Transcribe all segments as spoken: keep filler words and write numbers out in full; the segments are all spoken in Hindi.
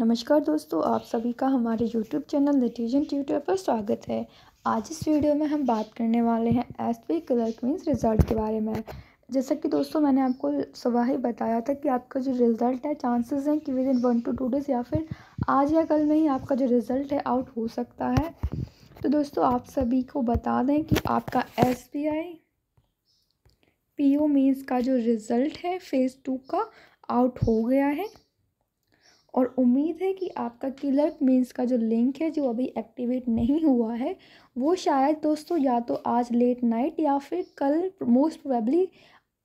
नमस्कार दोस्तों, आप सभी का हमारे यूट्यूब चैनल नेटिजन ट्यूटर पर स्वागत है। आज इस वीडियो में हम बात करने वाले हैं एसबीआई क्लर्क मीन्स रिज़ल्ट के बारे में। जैसा कि दोस्तों मैंने आपको सुबह ही बताया था कि आपका जो रिज़ल्ट है, चांसेस हैं कि within one to two days या फिर आज या कल में ही आपका जो रिज़ल्ट है आउट हो सकता है। तो दोस्तों आप सभी को बता दें कि आपका एसबीआई पी ओ मीन्स का जो रिज़ल्ट है फ़ेज़ टू का आउट हो गया है और उम्मीद है कि आपका क्लर्क मीन्स का जो लिंक है जो अभी एक्टिवेट नहीं हुआ है वो शायद दोस्तों या तो आज लेट नाइट या फिर कल मोस्ट प्रोबेबली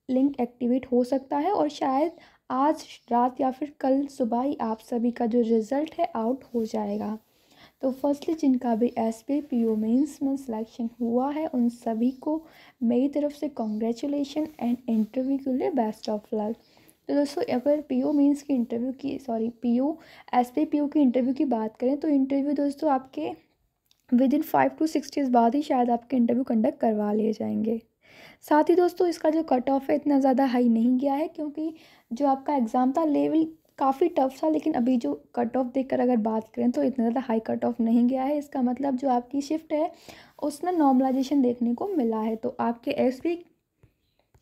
लिंक एक्टिवेट हो सकता है और शायद आज रात या फिर कल सुबह ही आप सभी का जो रिज़ल्ट है आउट हो जाएगा। तो फर्स्टली जिनका भी S B P O means में सिलेक्शन हुआ है उन सभी को मेरी तरफ से कॉन्ग्रेचुलेशन एंड इंटरव्यू के लिए बेस्ट ऑफ लक। तो दोस्तों अगर पीओ मींस की इंटरव्यू की सॉरी पीओ एसबीआई पीओ की इंटरव्यू की बात करें तो इंटरव्यू दोस्तों आपके within five to six days बाद ही शायद आपके इंटरव्यू कंडक्ट करवा लिए जाएंगे। साथ ही दोस्तों इसका जो कट ऑफ है इतना ज़्यादा हाई नहीं गया है क्योंकि जो आपका एग्ज़ाम था लेवल काफ़ी टफ था, लेकिन अभी जो कट ऑफ देखकर अगर बात करें तो इतना ज़्यादा हाई कट ऑफ नहीं गया है। इसका मतलब जो आपकी शिफ्ट है उसमें नॉर्मलाइजेशन देखने को मिला है। तो आपके एसबीआई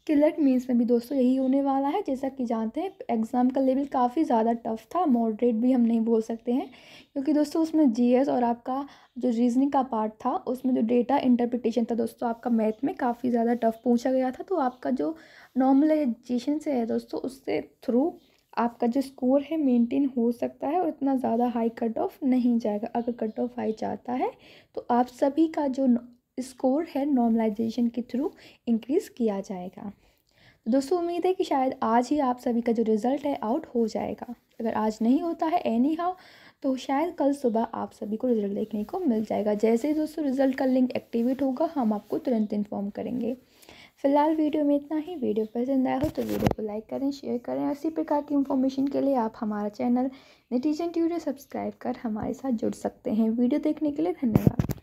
क्लर्क मीन्स में भी दोस्तों यही होने वाला है। जैसा कि जानते हैं एग्ज़ाम का लेवल काफ़ी ज़्यादा टफ था, मॉडरेट भी हम नहीं बोल सकते हैं क्योंकि दोस्तों उसमें जीएस और आपका जो रीजनिंग का पार्ट था उसमें जो डेटा इंटरप्रिटेशन था दोस्तों आपका मैथ में काफ़ी ज़्यादा टफ पूछा गया था। तो आपका जो नॉर्मलाइजेशन से है दोस्तों उसके थ्रू आपका जो स्कोर है मेंटेन हो सकता है और इतना ज़्यादा हाई कट ऑफ नहीं जाएगा। अगर कट ऑफ हाई जाता है तो आप सभी का जो स्कोर है नॉर्मलाइजेशन के थ्रू इंक्रीज़ किया जाएगा। तो दोस्तों उम्मीद है कि शायद आज ही आप सभी का जो रिज़ल्ट है आउट हो जाएगा। अगर आज नहीं होता है एनी हाउ तो शायद कल सुबह आप सभी को रिज़ल्ट देखने को मिल जाएगा। जैसे ही दोस्तों रिज़ल्ट का लिंक एक्टिवेट होगा हम आपको तुरंत इन्फॉर्म करेंगे। फिलहाल वीडियो में इतना ही। वीडियो पसंद आया हो तो वीडियो को लाइक करें, शेयर करें। इसी प्रकार की इन्फॉर्मेशन के लिए आप हमारा चैनल नेटिजन ट्यूटर सब्सक्राइब कर हमारे साथ जुड़ सकते हैं। वीडियो देखने के लिए धन्यवाद।